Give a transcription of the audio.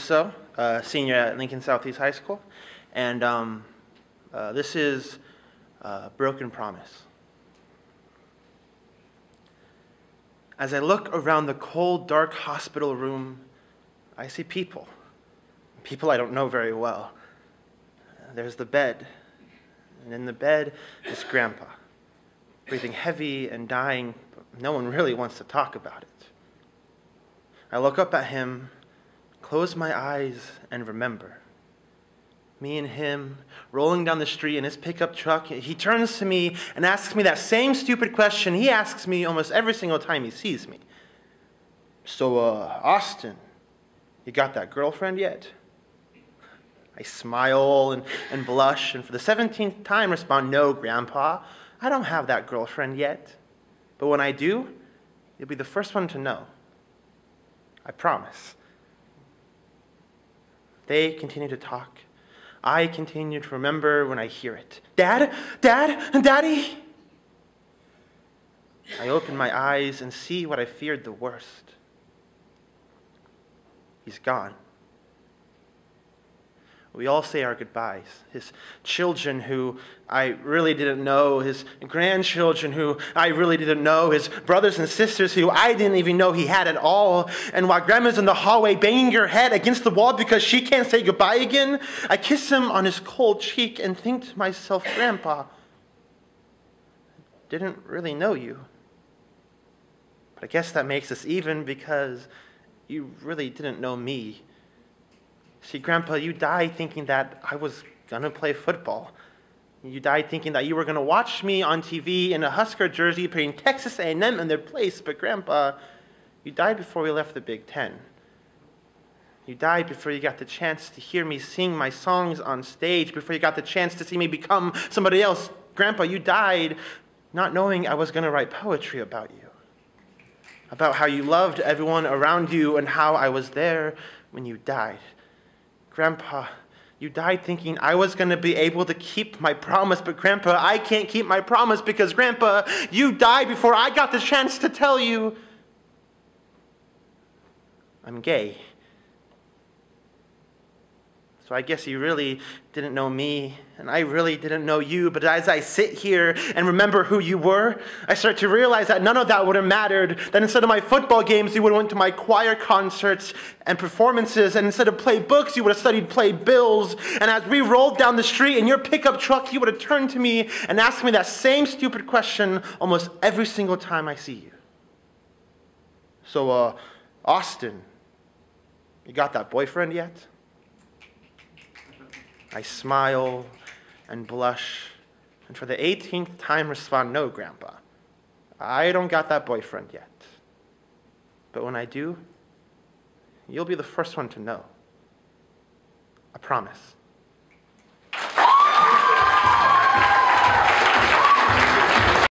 Russo, senior at Lincoln Southeast High School, and this is Broken Promise. As I look around the cold, dark hospital room, I see people. People I don't know very well. There's the bed, and in the bed is Grandpa, breathing heavy and dying, but no one really wants to talk about it. I look up at him, close my eyes, and remember. Me and him, rolling down the street in his pickup truck, he turns to me and asks me that same stupid question he asks me almost every single time he sees me. So, Austin, you got that girlfriend yet? I smile and blush, and for the 17th time respond, no, Grandpa, I don't have that girlfriend yet. But when I do, you'll be the first one to know. I promise. They continue to talk. I continue to remember when I hear it. Dad? Dad? Daddy? I open my eyes and see what I feared the worst. He's gone. We all say our goodbyes. His children who I really didn't know, his grandchildren who I really didn't know, his brothers and sisters who I didn't even know he had at all. And while Grandma's in the hallway banging her head against the wall because she can't say goodbye again, I kiss him on his cold cheek and think to myself, Grandpa, I didn't really know you. But I guess that makes us even because you really didn't know me. See, Grandpa, you died thinking that I was going to play football. You died thinking that you were going to watch me on TV in a Husker jersey playing Texas A&M in their place. But, Grandpa, you died before we left the Big Ten. You died before you got the chance to hear me sing my songs on stage, before you got the chance to see me become somebody else. Grandpa, you died not knowing I was going to write poetry about you, about how you loved everyone around you and how I was there when you died. Grandpa, you died thinking I was going to be able to keep my promise, but Grandpa, I can't keep my promise because Grandpa, you died before I got the chance to tell you I'm gay. So I guess you really didn't know me, and I really didn't know you, but as I sit here and remember who you were, I start to realize that none of that would have mattered, that instead of my football games, you would have went to my choir concerts and performances, and instead of play books, you would have studied play bills, and as we rolled down the street in your pickup truck, you would have turned to me and asked me that same stupid question almost every single time I see you. So, Austin, you got that boyfriend yet? I smile and blush, and for the 18th time respond, no, Grandpa. I don't got that boyfriend yet. But when I do, you'll be the first one to know. I promise.